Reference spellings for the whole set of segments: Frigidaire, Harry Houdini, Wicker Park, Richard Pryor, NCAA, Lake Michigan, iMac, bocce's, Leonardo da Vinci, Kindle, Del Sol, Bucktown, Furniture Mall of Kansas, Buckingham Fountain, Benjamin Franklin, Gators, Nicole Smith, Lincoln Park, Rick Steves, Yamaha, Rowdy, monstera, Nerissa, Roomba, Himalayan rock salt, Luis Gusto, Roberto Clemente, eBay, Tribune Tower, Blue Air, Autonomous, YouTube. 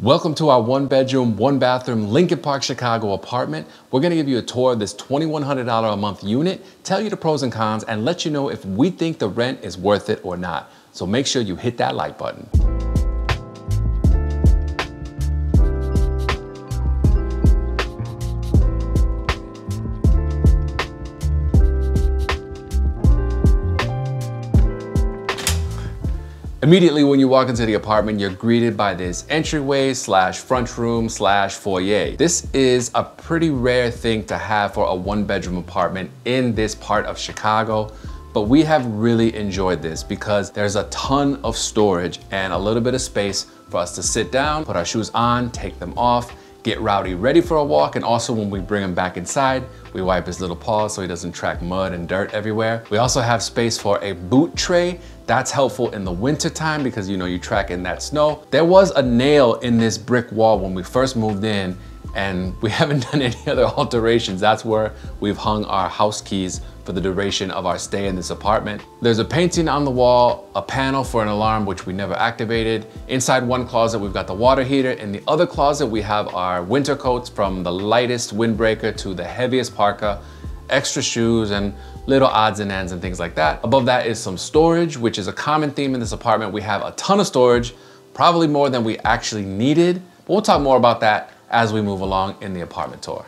Welcome to our one-bedroom, one-bathroom Lincoln Park, Chicago apartment. We're going to give you a tour of this $2,100 a month unit, tell you the pros and cons, and let you know if we think the rent is worth it or not. So make sure you hit that like button. Immediately when you walk into the apartment, you're greeted by this entryway slash front room slash foyer. This is a pretty rare thing to have for a one-bedroom apartment in this part of Chicago, but we have really enjoyed this because there's a ton of storage and a little bit of space for us to sit down, put our shoes on, take them off, get Rowdy ready for a walk, and also when we bring him back inside, we wipe his little paws so he doesn't track mud and dirt everywhere. We also have space for a boot tray. That's helpful in the winter time because you know you track in that snow. There was a nail in this brick wall when we first moved in and we haven't done any other alterations. That's where we've hung our house keys for the duration of our stay in this apartment. There's a painting on the wall, a panel for an alarm, which we never activated. Inside one closet, we've got the water heater. In the other closet, we have our winter coats, from the lightest windbreaker to the heaviest parka, extra shoes, and little odds and ends and things like that. Above that is some storage, which is a common theme in this apartment. We have a ton of storage, probably more than we actually needed. We'll talk more about that as we move along in the apartment tour.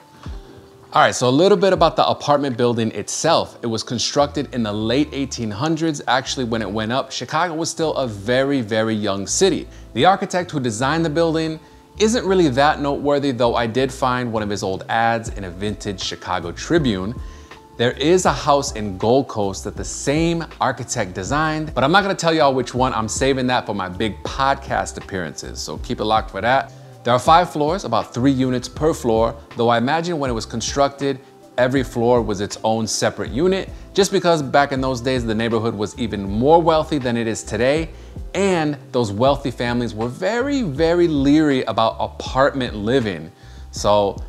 All right, so a little bit about the apartment building itself. It was constructed in the late 1800s. Actually, when it went up, Chicago was still a very, very young city. The architect who designed the building isn't really that noteworthy, though I did find one of his old ads in a vintage Chicago Tribune. There is a house in Gold Coast that the same architect designed, but I'm not gonna tell y'all which one. I'm saving that for my big podcast appearances, so keep it locked for that. There are 5 floors, about 3 units per floor, though I imagine when it was constructed, every floor was its own separate unit, just because back in those days, the neighborhood was even more wealthy than it is today, and those wealthy families were very, very leery about apartment living. So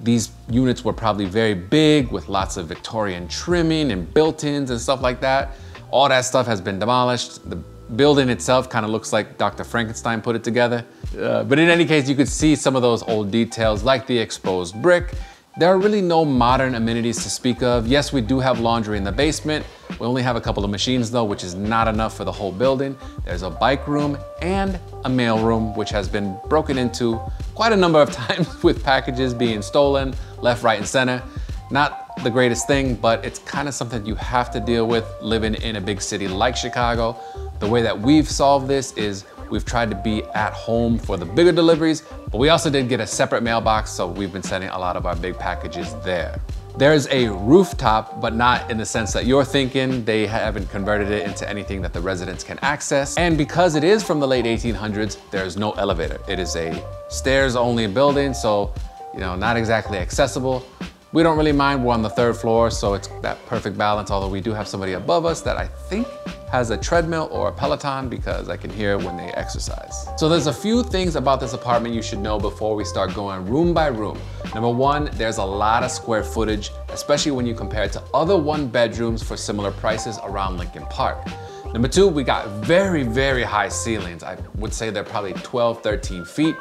these units were probably very big with lots of Victorian trimming and built-ins and stuff like that. All that stuff has been demolished. The building itself kind of looks like Dr. Frankenstein put it together. But in any case, you could see some of those old details like the exposed brick. There are really no modern amenities to speak of. Yes, we do have laundry in the basement. We only have a couple of machines though, which is not enough for the whole building. There's a bike room and a mail room, which has been broken into quite a number of times with packages being stolen left, right, and center. Not the greatest thing, but it's kind of something you have to deal with living in a big city like Chicago. The way that we've solved this is we've tried to be at home for the bigger deliveries, but we also did get a separate mailbox, so we've been sending a lot of our big packages there. There's a rooftop, but not in the sense that you're thinking. They haven't converted it into anything that the residents can access. And because it is from the late 1800s, there's no elevator. It is a stairs-only building, so you know, not exactly accessible. We don't really mind, we're on the 3rd floor, so it's that perfect balance, although we do have somebody above us that I think has a treadmill or a Peloton because I can hear when they exercise. So there's a few things about this apartment you should know before we start going room by room. Number 1, there's a lot of square footage, especially when you compare it to other one bedrooms for similar prices around Lincoln Park. Number 2, we got very, very high ceilings. I would say they're probably 12, 13 feet.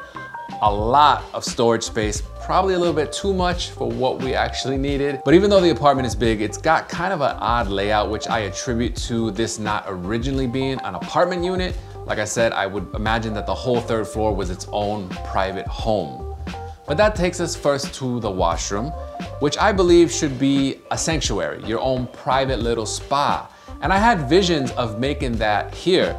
A lot of storage space, probably a little bit too much for what we actually needed. But even though the apartment is big, it's got kind of an odd layout, which I attribute to this not originally being an apartment unit. Like I said, I would imagine that the whole 3rd floor was its own private home. But that takes us first to the washroom, which I believe should be a sanctuary, your own private little spa. And I had visions of making that here,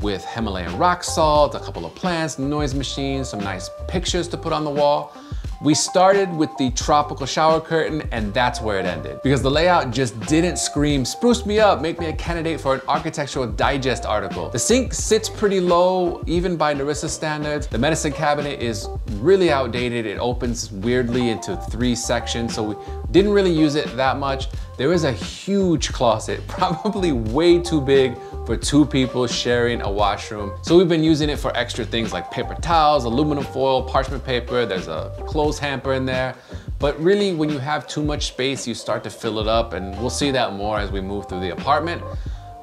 with Himalayan rock salt, a couple of plants, noise machines, some nice pictures to put on the wall. We started with the tropical shower curtain and that's where it ended because the layout just didn't scream, spruce me up, make me a candidate for an Architectural Digest article. The sink sits pretty low, even by Nerissa standards. The medicine cabinet is really outdated. It opens weirdly into 3 sections, so we didn't really use it that much. There is a huge closet, probably way too big for 2 people sharing a washroom. So we've been using it for extra things like paper towels, aluminum foil, parchment paper. There's a clothes hamper in there. But really, when you have too much space, you start to fill it up, and we'll see that more as we move through the apartment.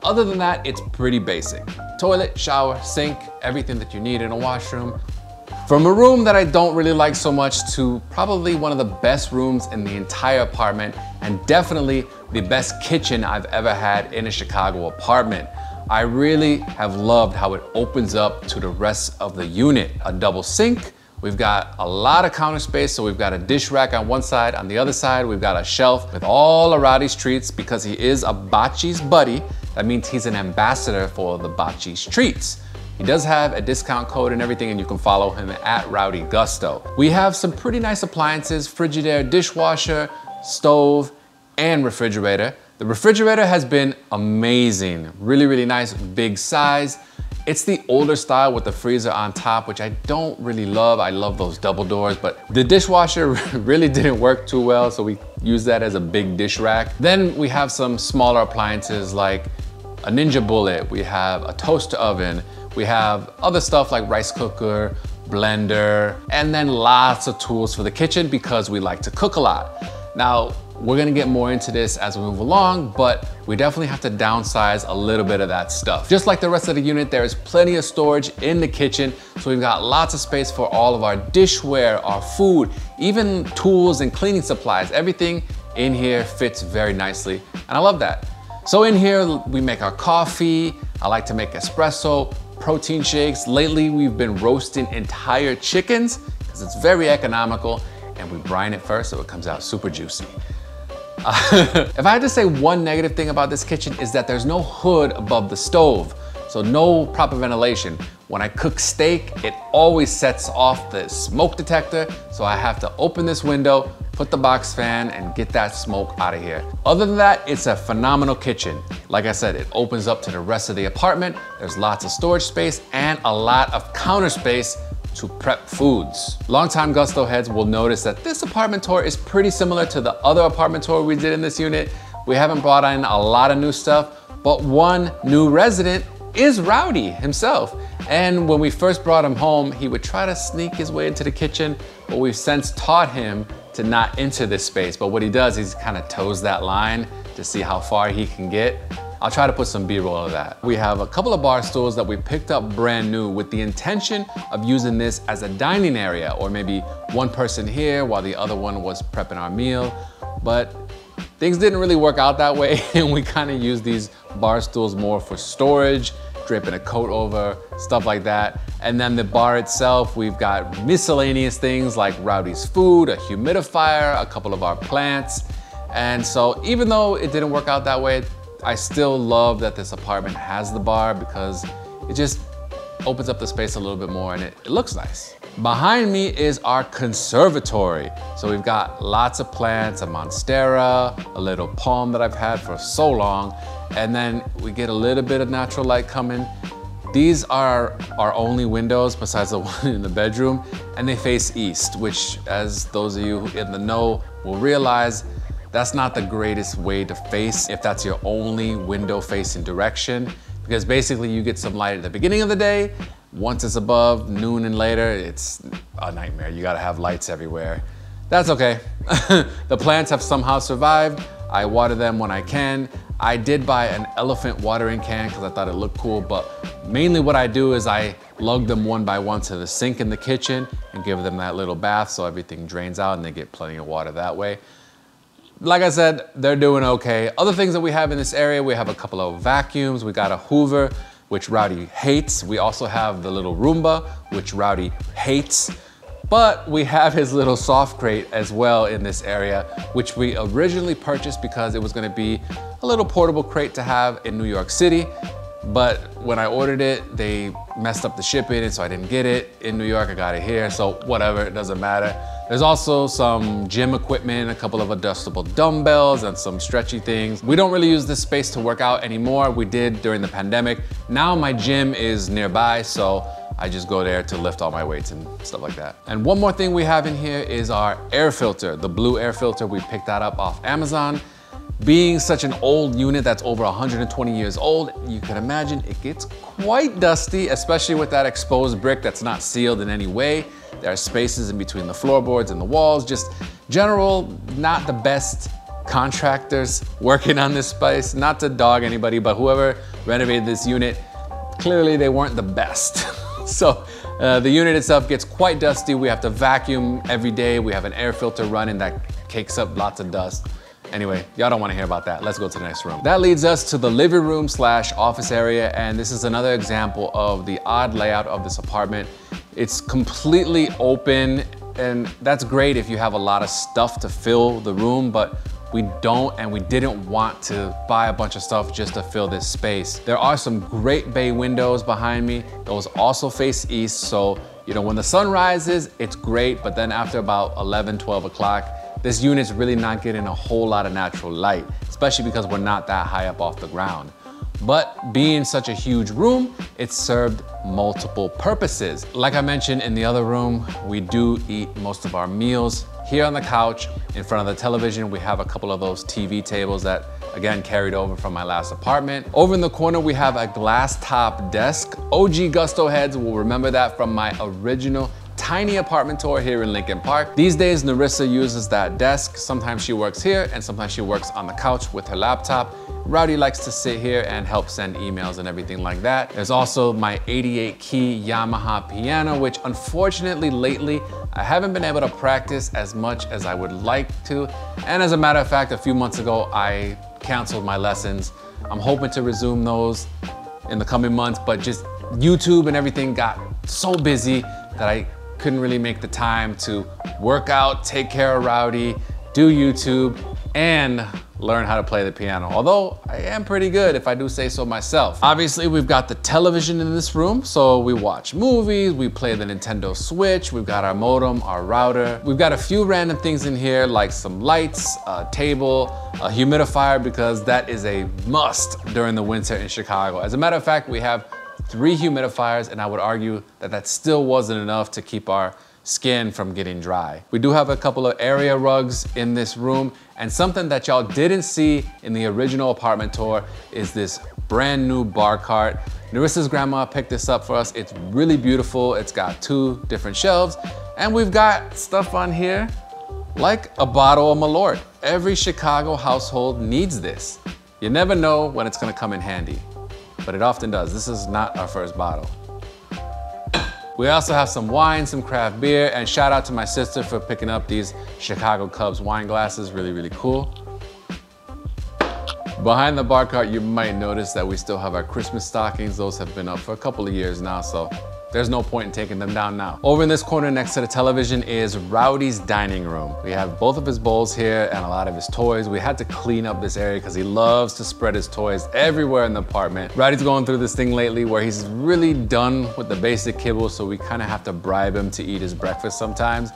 Other than that, it's pretty basic. Toilet, shower, sink, everything that you need in a washroom. From a room that I don't really like so much to probably one of the best rooms in the entire apartment, and definitely the best kitchen I've ever had in a Chicago apartment. I really have loved how it opens up to the rest of the unit. A double sink, we've got a lot of counter space, so we've got a dish rack on one side, on the other side we've got a shelf with all of Rowdy's treats because he is a bocce's buddy. That means he's an ambassador for the bocce's treats. He does have a discount code and everything, and you can follow him at Rowdy Gusto. We have some pretty nice appliances, Frigidaire dishwasher, stove, and refrigerator. The refrigerator has been amazing. Really, really nice, big size. It's the older style with the freezer on top, which I don't really love. I love those double doors, but the dishwasher really didn't work too well, so we used that as a big dish rack. Then we have some smaller appliances like a Ninja Bullet, we have a toaster oven, we have other stuff like rice cooker, blender, and then lots of tools for the kitchen because we like to cook a lot. Now, we're gonna get more into this as we move along, but we definitely have to downsize a little bit of that stuff. Just like the rest of the unit, there is plenty of storage in the kitchen, so we've got lots of space for all of our dishware, our food, even tools and cleaning supplies. Everything in here fits very nicely, and I love that. So in here, we make our coffee. I like to make espresso, protein shakes. Lately, we've been roasting entire chickens because it's very economical, and we brine it first so it comes out super juicy. If I had to say one negative thing about this kitchen is that there's no hood above the stove, so no proper ventilation. When I cook steak, it always sets off the smoke detector, so I have to open this window, put the box fan, and get that smoke out of here. Other than that, it's a phenomenal kitchen. Like I said, it opens up to the rest of the apartment. There's lots of storage space and a lot of counter space to prep foods. Longtime Gusto heads will notice that this apartment tour is pretty similar to the other apartment tour we did in this unit. We haven't brought in a lot of new stuff, but one new resident is Rowdy himself. And when we first brought him home, he would try to sneak his way into the kitchen, but we've since taught him to not enter this space. But what he does is kind of toes that line to see how far he can get. I'll try to put some B-roll of that. We have a couple of bar stools that we picked up brand new with the intention of using this as a dining area, or maybe one person here while the other one was prepping our meal. But things didn't really work out that way, and we kind of used these bar stools more for storage, draping a coat over, stuff like that. And then the bar itself, we've got miscellaneous things like Rowdy's food, a humidifier, a couple of our plants. And so even though it didn't work out that way, I still love that this apartment has the bar because it just opens up the space a little bit more, and it looks nice. Behind me is our conservatory. So we've got lots of plants, a monstera, a little palm that I've had for so long, and then we get a little bit of natural light coming. These are our only windows besides the one in the bedroom, and they face east, which, as those of you in the know will realize, that's not the greatest way to face if that's your only window facing direction, because basically you get some light at the beginning of the day. Once it's above noon and later, it's a nightmare. You gotta have lights everywhere. That's okay. The plants have somehow survived. I water them when I can. I did buy an elephant watering can because I thought it looked cool, but mainly what I do is I lug them one by one to the sink in the kitchen and give them that little bath so everything drains out and they get plenty of water that way. Like I said, they're doing okay. Other things that we have in this area, we have a couple of vacuums. We got a Hoover, which Rowdy hates. We also have the little Roomba, which Rowdy hates. But we have his little soft crate as well in this area, which we originally purchased because it was gonna be a little portable crate to have in New York City. But when I ordered it, they messed up the shipping, and so I didn't get it in New York. I got it here, so whatever, it doesn't matter. There's also some gym equipment, a couple of adjustable dumbbells, and some stretchy things. We don't really use this space to work out anymore. We did during the pandemic. Now my gym is nearby, so I just go there to lift all my weights and stuff like that. And one more thing we have in here is our air filter, the Blue Air filter. We picked that up off Amazon. Being such an old unit that's over 120 years old, you can imagine it gets quite dusty, especially with that exposed brick that's not sealed in any way. There are spaces in between the floorboards and the walls. Just general, not the best contractors working on this space. Not to dog anybody, but whoever renovated this unit, clearly they weren't the best. So The unit itself gets quite dusty. We have to vacuum every day. We have an air filter running that cakes up lots of dust. Anyway, y'all don't want to hear about that. Let's go to the next room. That leads us to the living room slash office area, and this is another example of the odd layout of this apartment. It's completely open, and that's great if you have a lot of stuff to fill the room, but we don't, and we didn't want to buy a bunch of stuff just to fill this space. There are some great bay windows behind me. Those also face east, so you know, when the sun rises, it's great, but then after about 11, 12 o'clock, this unit's really not getting a whole lot of natural light, especially because we're not that high up off the ground. But being such a huge room, it served multiple purposes. Like I mentioned in the other room, we do eat most of our meals here on the couch. In front of the television, we have a couple of those TV tables that, again, carried over from my last apartment. Over in the corner, we have a glass top desk. OG Gusto heads will remember that from my original tiny apartment tour here in Lincoln Park. These days, Nerissa uses that desk. Sometimes she works here, and sometimes she works on the couch with her laptop. Rowdy likes to sit here and help send emails and everything like that. There's also my 88-key Yamaha piano, which unfortunately lately, I haven't been able to practice as much as I would like to. And as a matter of fact, a few months ago, I canceled my lessons. I'm hoping to resume those in the coming months, but just YouTube and everything got so busy that I couldn't really make the time to work out, take care of Rowdy, do YouTube, and learn how to play the piano. Although I am pretty good, if I do say so myself. Obviously, we've got the television in this room, so we watch movies, we play the Nintendo Switch, we've got our modem, our router. We've got a few random things in here, like some lights, a table, a humidifier, because that is a must during the winter in Chicago. As a matter of fact, we have 3 humidifiers, and I would argue that that still wasn't enough to keep our skin from getting dry. We do have a couple of area rugs in this room, and something that y'all didn't see in the original apartment tour is this brand new bar cart. Nerissa's grandma picked this up for us. It's really beautiful. It's got 2 different shelves, and we've got stuff on here like a bottle of Malort. Every Chicago household needs this. You never know when it's gonna come in handy, but it often does. This is not our first bottle. We also have some wine, some craft beer, and shout out to my sister for picking up these Chicago Cubs wine glasses, really, really cool. Behind the bar cart, you might notice that we still have our Christmas stockings. Those have been up for a couple of years now, so there's no point in taking them down now. Over in this corner next to the television is Rowdy's dining room. We have both of his bowls here and a lot of his toys. We had to clean up this area because he loves to spread his toys everywhere in the apartment. Rowdy's going through this thing lately where he's really done with the basic kibble, so we kind of have to bribe him to eat his breakfast sometimes.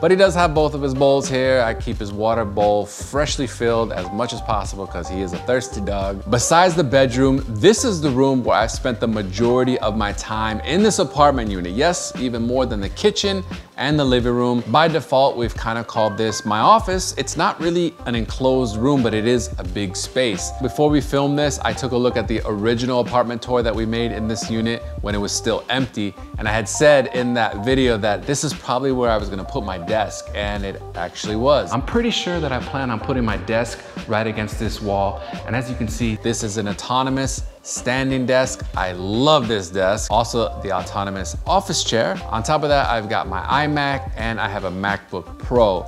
But he does have both of his bowls here. I keep his water bowl freshly filled as much as possible because he is a thirsty dog. Besides the bedroom, this is the room where I spent the majority of my time in this apartment unit. Yes, even more than the kitchen and the living room. By default, we've kind of called this my office. It's not really an enclosed room, but it is a big space. Before we filmed this, I took a look at the original apartment tour that we made in this unit when it was still empty. And I had said in that video that this is probably where I was gonna put my desk, and it actually was. I'm pretty sure that I plan on putting my desk right against this wall. And as you can see, this is an Autonomous standing desk. I love this desk. Also the Autonomous office chair. On top of that, I've got my iMac and I have a MacBook Pro.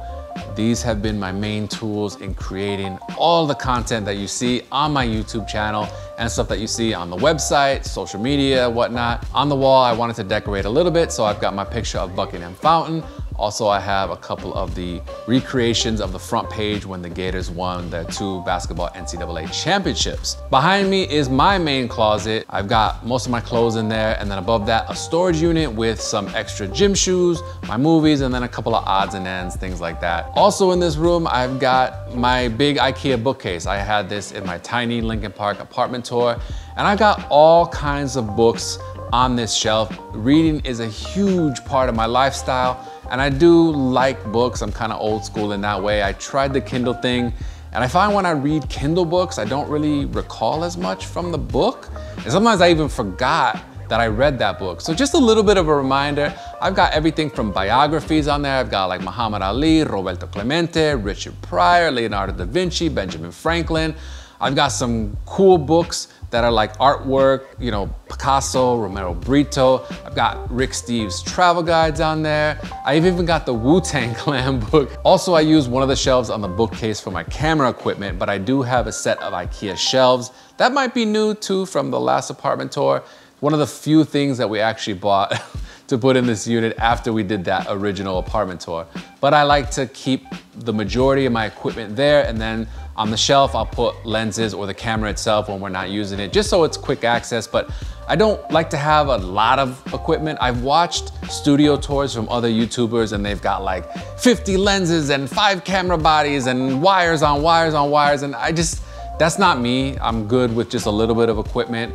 These have been my main tools in creating all the content that you see on my YouTube channel and stuff that you see on the website, social media, whatnot. On the wall, I wanted to decorate a little bit, so I've got my picture of Buckingham Fountain. Also, I have a couple of the recreations of the front page when the Gators won their 2 basketball NCAA championships. Behind me is my main closet. I've got most of my clothes in there, and then above that, a storage unit with some extra gym shoes, my movies, and then a couple of odds and ends, things like that. Also in this room, I've got my big IKEA bookcase. I had this in my tiny Lincoln Park apartment tour, and I've got all kinds of books on this shelf. Reading is a huge part of my lifestyle, and I do like books. I'm kind of old school in that way. I tried the Kindle thing, and I find when I read Kindle books, I don't really recall as much from the book. And sometimes I even forgot that I read that book. So just a little bit of a reminder, I've got everything from biographies on there. I've got like Muhammad Ali, Roberto Clemente, Richard Pryor, Leonardo da Vinci, Benjamin Franklin. I've got some cool books that are like artwork, you know, Picasso, Romero Brito. I've got Rick Steves' travel guides on there. I've even got the Wu-Tang Clan book. Also, I use one of the shelves on the bookcase for my camera equipment, but I do have a set of IKEA shelves. That might be new too from the last apartment tour. One of the few things that we actually bought to put in this unit after we did that original apartment tour. But I like to keep the majority of my equipment there, and then on the shelf, I'll put lenses or the camera itself when we're not using it, just so it's quick access. But I don't like to have a lot of equipment. I've watched studio tours from other YouTubers and they've got like 50 lenses and 5 camera bodies and wires on wires on wires. And I just, that's not me. I'm good with just a little bit of equipment.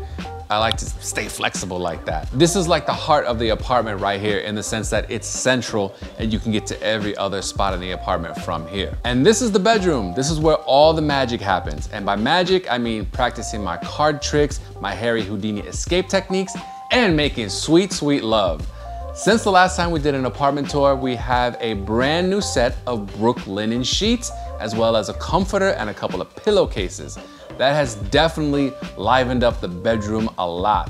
I like to stay flexible like that. This is like the heart of the apartment right here, in the sense that it's central and you can get to every other spot in the apartment from here. And this is the bedroom. This is where all the magic happens. And by magic, I mean practicing my card tricks, my Harry Houdini escape techniques, and making sweet, sweet love. Since the last time we did an apartment tour, we have a brand new set of Brook linen sheets, as well as a comforter and a couple of pillowcases. That has definitely livened up the bedroom a lot.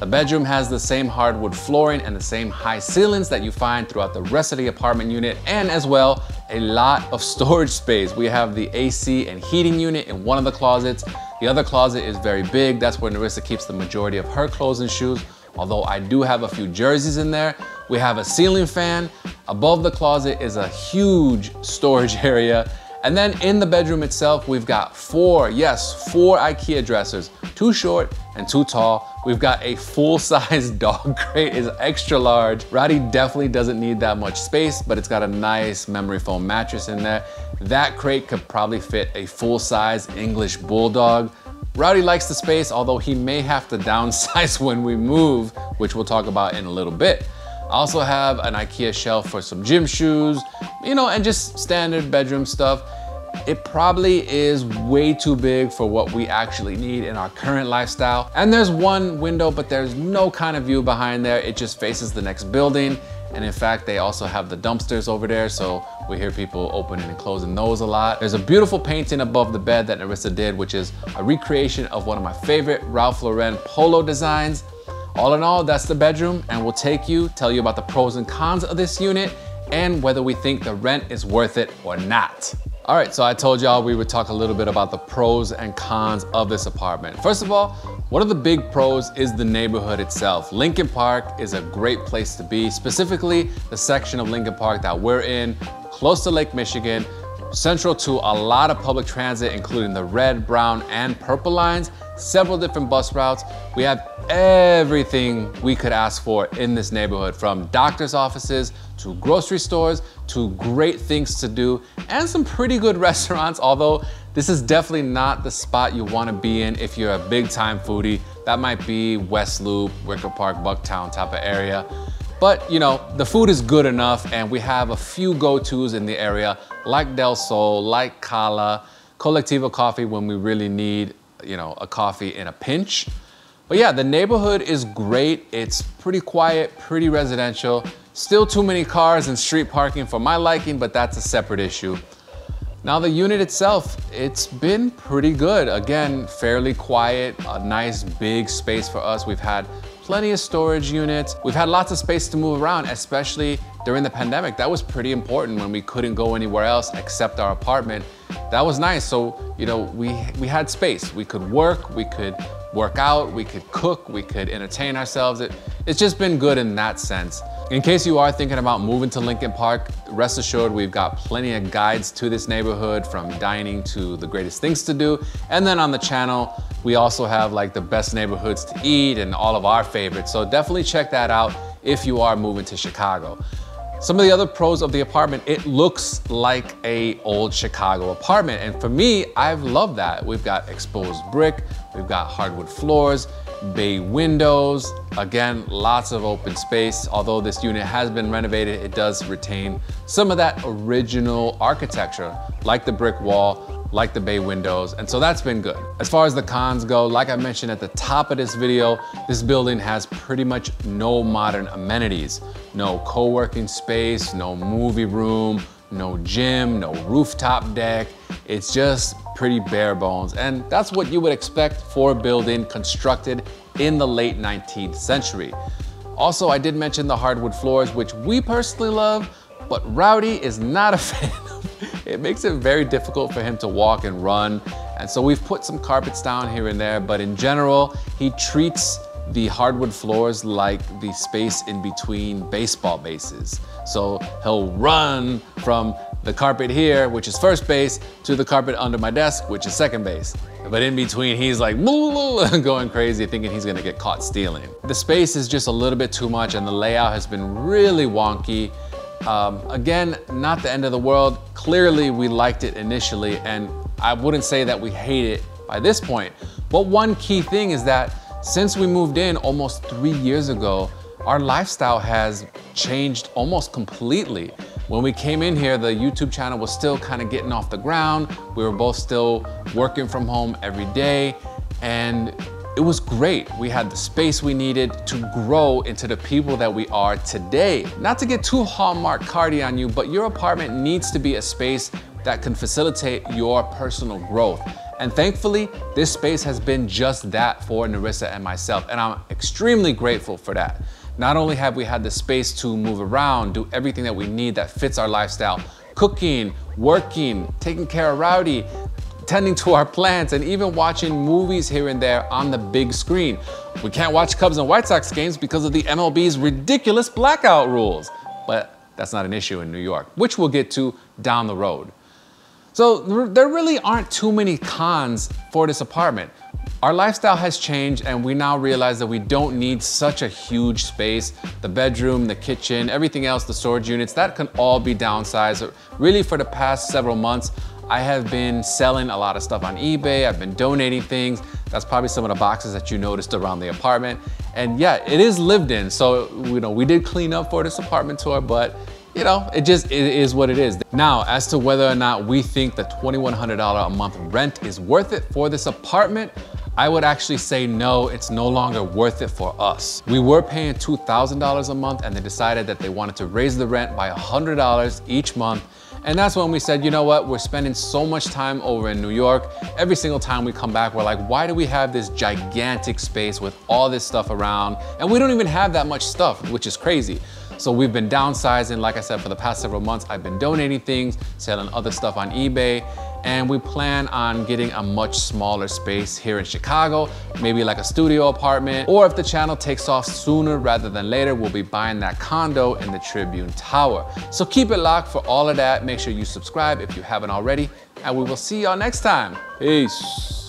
The bedroom has the same hardwood flooring and the same high ceilings that you find throughout the rest of the apartment unit, and as well, a lot of storage space. We have the AC and heating unit in one of the closets. The other closet is very big. That's where Nerissa keeps the majority of her clothes and shoes, although I do have a few jerseys in there. We have a ceiling fan. Above the closet is a huge storage area. And then in the bedroom itself, we've got four IKEA dressers, 2 short and 2 tall. We've got a full-size dog crate, is extra large. Rowdy definitely doesn't need that much space, but it's got a nice memory foam mattress in there. That crate could probably fit a full-size English bulldog. Rowdy likes the space, although he may have to downsize when we move, which we'll talk about in a little bit. I also have an IKEA shelf for some gym shoes, you know, and just standard bedroom stuff. It probably is way too big for what we actually need in our current lifestyle. And there's one window, but there's no kind of view behind there. It just faces the next building. And in fact, they also have the dumpsters over there, so we hear people opening and closing those a lot. There's a beautiful painting above the bed that Nerissa did, which is a recreation of one of my favorite Ralph Lauren polo designs. All in all, that's the bedroom, and we'll tell you about the pros and cons of this unit, and whether we think the rent is worth it or not. All right, so I told y'all we would talk a little bit about the pros and cons of this apartment. First of all, one of the big pros is the neighborhood itself. Lincoln Park is a great place to be, specifically the section of Lincoln Park that we're in, close to Lake Michigan, central to a lot of public transit, including the red, brown, and purple lines, several different bus routes. We have everything we could ask for in this neighborhood, from doctor's offices to grocery stores to great things to do and some pretty good restaurants, although this is definitely not the spot you want to be in if you're a big-time foodie. That might be West Loop, Wicker Park, Bucktown type of area. But you know, the food is good enough, and we have a few go-tos in the area, like Del Sol, like Cala, Colectivo Coffee when we really need, you know, a coffee in a pinch. But yeah, the neighborhood is great. It's pretty quiet, pretty residential. Still too many cars and street parking for my liking, but that's a separate issue. Now the unit itself, it's been pretty good. Again, fairly quiet, a nice big space for us. We've had plenty of storage units. We've had lots of space to move around, especially during the pandemic. That was pretty important when we couldn't go anywhere else except our apartment. That was nice. So, you know, we had space. We could work, we could work out, we could cook, we could entertain ourselves. It's just been good in that sense. In case you are thinking about moving to Lincoln Park, rest assured we've got plenty of guides to this neighborhood, from dining to the greatest things to do. And then on the channel, we also have like the best neighborhoods to eat and all of our favorites. So definitely check that out if you are moving to Chicago. Some of the other pros of the apartment, it looks like an old Chicago apartment. And for me, I've loved that. We've got exposed brick, we've got hardwood floors, bay windows, again, lots of open space. Although this unit has been renovated, it does retain some of that original architecture, like the brick wall, like the bay windows, and so that's been good. As far as the cons go, like I mentioned at the top of this video, this building has pretty much no modern amenities. No co-working space, no movie room, no gym, no rooftop deck. It's just pretty bare bones, and that's what you would expect for a building constructed in the late 19th century. Also, I did mention the hardwood floors, which we personally love, but Rowdy is not a fan of. It makes it very difficult for him to walk and run, and so we've put some carpets down here and there, but in general, he treats the hardwood floors like the space in between baseball bases. So he'll run from the carpet here, which is first base, to the carpet under my desk, which is second base. But in between, he's like going crazy, thinking he's gonna get caught stealing. The space is just a little bit too much, and the layout has been really wonky. Again, not the end of the world. Clearly, we liked it initially, and I wouldn't say that we hate it by this point. But one key thing is that since we moved in almost 3 years ago, our lifestyle has changed almost completely. When we came in here, the YouTube channel was still kind of getting off the ground. We were both still working from home every day, and it was great. We had the space we needed to grow into the people that we are today. Not to get too Hallmark Cardi on you, but your apartment needs to be a space that can facilitate your personal growth. And thankfully, this space has been just that for Nerissa and myself, and I'm extremely grateful for that. Not only have we had the space to move around, do everything that we need that fits our lifestyle, cooking, working, taking care of Rowdy, tending to our plants, and even watching movies here and there on the big screen. We can't watch Cubs and White Sox games because of the MLB's ridiculous blackout rules, but that's not an issue in New York, which we'll get to down the road. So there really aren't too many cons for this apartment. Our lifestyle has changed, and we now realize that we don't need such a huge space. The bedroom, the kitchen, everything else, the storage units, that can all be downsized. Really, for the past several months, I have been selling a lot of stuff on eBay. I've been donating things. That's probably some of the boxes that you noticed around the apartment. And yeah, it is lived in. So, you know, we did clean up for this apartment tour, but you know, it is what it is. Now, as to whether or not we think the $2,100 a month rent is worth it for this apartment, I would actually say no, it's no longer worth it for us. We were paying $2,000 a month, and they decided that they wanted to raise the rent by $100 each month. And that's when we said, you know what, we're spending so much time over in New York. Every single time we come back, we're like, why do we have this gigantic space with all this stuff around? And we don't even have that much stuff, which is crazy. So we've been downsizing, like I said, for the past several months. I've been donating things, selling other stuff on eBay, and we plan on getting a much smaller space here in Chicago, maybe like a studio apartment, or if the channel takes off sooner rather than later, we'll be buying that condo in the Tribune Tower. So keep it locked for all of that. Make sure you subscribe if you haven't already, and we will see y'all next time. Peace.